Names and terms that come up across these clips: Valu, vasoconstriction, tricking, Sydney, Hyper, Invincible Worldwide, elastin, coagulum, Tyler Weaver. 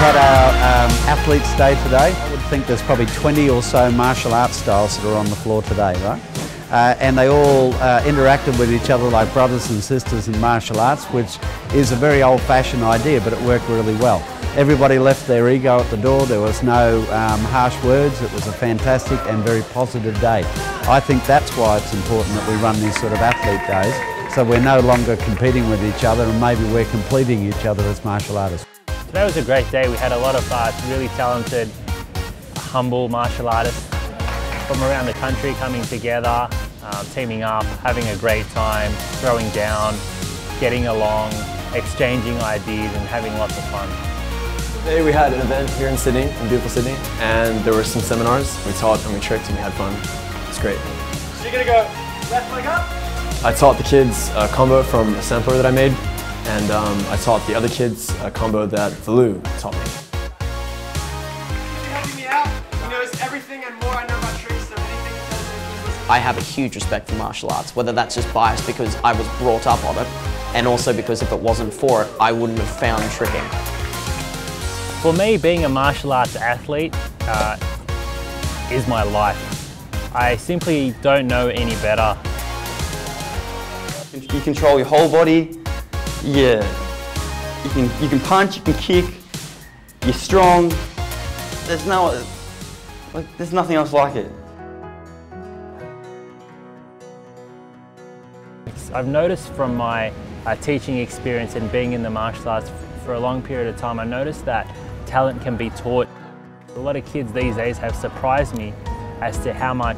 had our athletes day today. I would think there's probably 20 or so martial arts styles that are on the floor today, right? And they all interacted with each other like brothers and sisters in martial arts, which is a very old-fashioned idea, but it worked really well. Everybody left their ego at the door. There was no harsh words. It was a fantastic and very positive day. I think that's why it's important that we run these sort of athlete days, so we're no longer competing with each other and maybe we're completing each other as martial artists. Today was a great day. We had a lot of really talented, humble martial artists from around the country coming together, teaming up, having a great time, throwing down, getting along, exchanging ideas and having lots of fun. Today we had an event here in Sydney, in beautiful Sydney, and there were some seminars. We taught and we tricked and we had fun. It's great. So you're going to go left leg up? I taught the kids a combo from a sampler that I made, and I taught the other kids a combo that Valu taught me. Helping me out, he knows everything and more. I know about tricks, so anything he tells me. I have a huge respect for martial arts, whether that's just biased because I was brought up on it, and also because if it wasn't for it, I wouldn't have found tricking. For me, being a martial arts athlete is my life. I simply don't know any better. You control your whole body. Yeah, you can punch, you can kick, you're strong. There's nothing else like it. I've noticed from my teaching experience and being in the martial arts for a long period of time, I noticed that talent can be taught. A lot of kids these days have surprised me as to how much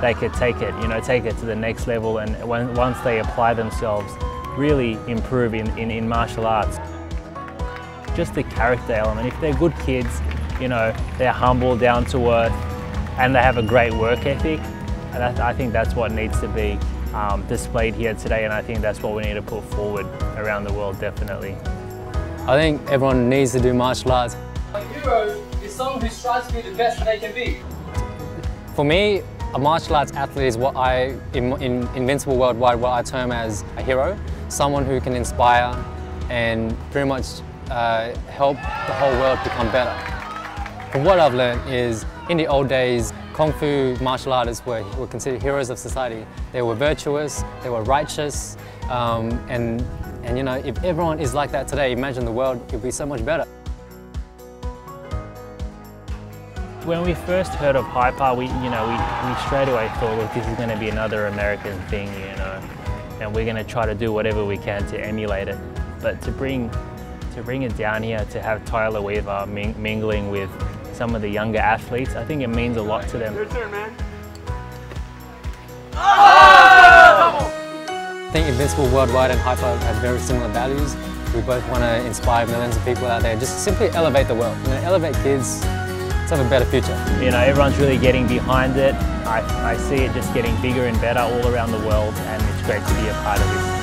they could take it, you know, take it to the next level, and once they apply themselves, really improve in martial arts. Just the character element. If they're good kids, you know, they're humble, down to earth, and they have a great work ethic. And I think that's what needs to be displayed here today, and I think that's what we need to put forward around the world, definitely. I think everyone needs to do martial arts. A hero is someone who strives to be the best that they can be. For me, a martial arts athlete is what I, in Invincible Worldwide, what I term as a hero. Someone who can inspire and pretty much help the whole world become better. But what I've learned is, in the old days, Kung Fu martial artists were considered heroes of society. They were virtuous, they were righteous, and you know, if everyone is like that today, imagine the world, it would be so much better. When we first heard of Hyper, we straight away thought, look, this is going to be another American thing, you know, and we're going to try to do whatever we can to emulate it. But to bring it down here, to have Tyler Weaver mingling with some of the younger athletes, I think it means a lot to them. Your turn, man. Oh! I think Invincible Worldwide and Hyper have very similar values. We both want to inspire millions of people out there, just simply elevate the world, you know, elevate kids to have a better future. You know, everyone's really getting behind it. I see it just getting bigger and better all around the world, and it's great to be a part of it.